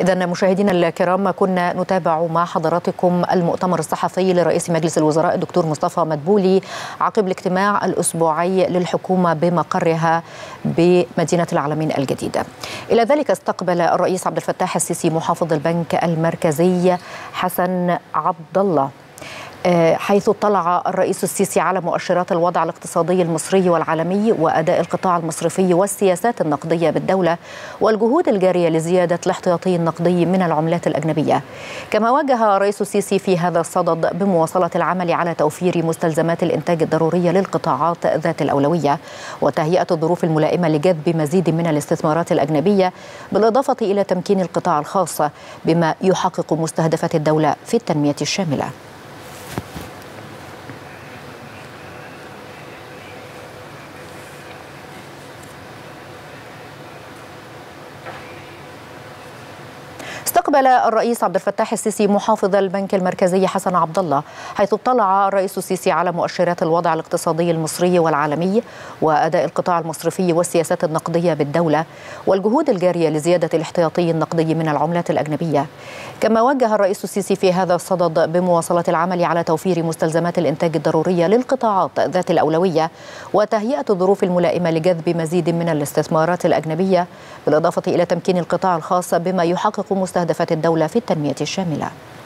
إذا مشاهدينا الكرام، كنا نتابع مع حضراتكم المؤتمر الصحفي لرئيس مجلس الوزراء الدكتور مصطفى مدبولي عقب الاجتماع الأسبوعي للحكومة بمقرها بمدينة العالمين الجديدة. إلى ذلك استقبل الرئيس عبد الفتاح السيسي محافظ البنك المركزي حسن عبد الله، حيث اطلع الرئيس السيسي على مؤشرات الوضع الاقتصادي المصري والعالمي وأداء القطاع المصرفي والسياسات النقدية بالدولة والجهود الجارية لزيادة الاحتياطي النقدي من العملات الأجنبية. كما واجه الرئيس السيسي في هذا الصدد بمواصلة العمل على توفير مستلزمات الإنتاج الضرورية للقطاعات ذات الأولوية وتهيئة الظروف الملائمة لجذب مزيد من الاستثمارات الأجنبية، بالإضافة إلى تمكين القطاع الخاص بما يحقق مستهدفات الدولة في التنمية الشاملة. استقبل الرئيس عبد الفتاح السيسي محافظ البنك المركزي حسن عبد الله، حيث اطلع الرئيس السيسي على مؤشرات الوضع الاقتصادي المصري والعالمي وأداء القطاع المصرفي والسياسات النقدية بالدولة والجهود الجارية لزيادة الاحتياطي النقدي من العملات الأجنبية. كما وجه الرئيس السيسي في هذا الصدد بمواصلة العمل على توفير مستلزمات الإنتاج الضرورية للقطاعات ذات الأولوية وتهيئة الظروف الملائمة لجذب مزيد من الاستثمارات الأجنبية، بالإضافة إلى تمكين القطاع الخاص بما يحقق مستهدفات الدولة في التنمية الشاملة.